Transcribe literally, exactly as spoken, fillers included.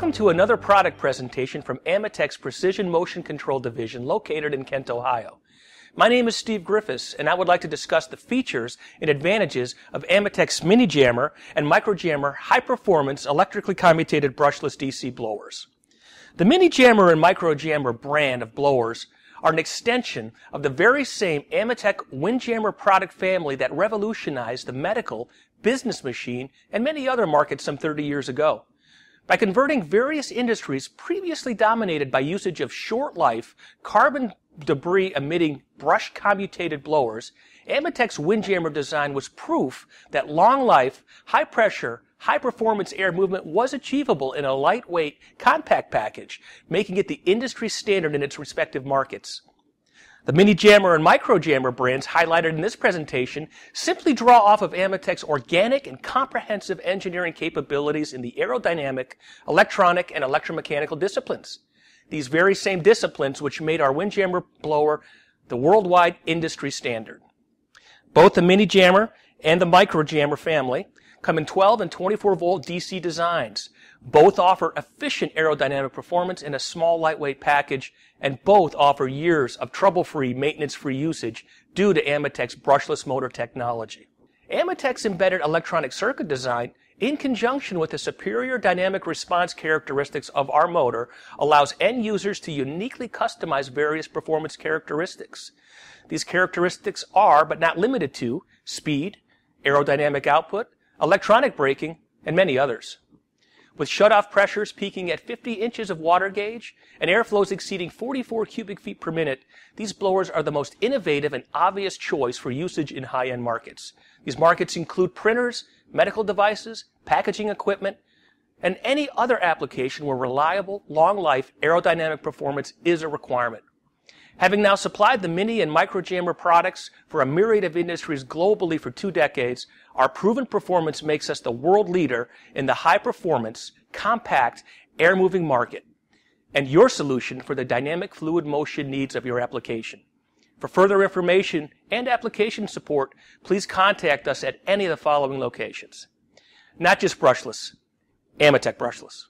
Welcome to another product presentation from AMETEK's Precision Motion Control Division located in Kent, Ohio. My name is Steve Griffiths, and I would like to discuss the features and advantages of AMETEK's Mini Jammer and Micro Jammer high-performance electrically commutated brushless D C blowers. The Mini Jammer and Micro Jammer brand of blowers are an extension of the very same AMETEK Windjammer product family that revolutionized the medical, business machine, and many other markets some thirty years ago. By converting various industries previously dominated by usage of short-life, carbon debris-emitting brush-commutated blowers, AMETEK's Windjammer design was proof that long-life, high-pressure, high-performance air movement was achievable in a lightweight, compact package, making it the industry standard in its respective markets. The Mini Jammer and Micro Jammer brands highlighted in this presentation simply draw off of AMETEK's organic and comprehensive engineering capabilities in the aerodynamic, electronic, and electromechanical disciplines. These very same disciplines which made our Windjammer blower the worldwide industry standard. Both the Mini Jammer and the Micro Jammer family come in twelve and twenty-four volt D C designs. Both offer efficient aerodynamic performance in a small lightweight package, and both offer years of trouble-free, maintenance-free usage due to AMETEK's brushless motor technology. AMETEK's embedded electronic circuit design, in conjunction with the superior dynamic response characteristics of our motor, allows end users to uniquely customize various performance characteristics. These characteristics are, but not limited to, speed, aerodynamic output, electronic braking, and many others. With shutoff pressures peaking at fifty inches of water gauge and airflows exceeding forty-four cubic feet per minute, these blowers are the most innovative and obvious choice for usage in high-end markets. These markets include printers, medical devices, packaging equipment, and any other application where reliable, long-life aerodynamic performance is a requirement. Having now supplied the Mini and Micro Jammer products for a myriad of industries globally for two decades, our proven performance makes us the world leader in the high-performance, compact, air-moving market, and your solution for the dynamic fluid motion needs of your application. For further information and application support, please contact us at any of the following locations. Not just brushless, AMETEK brushless.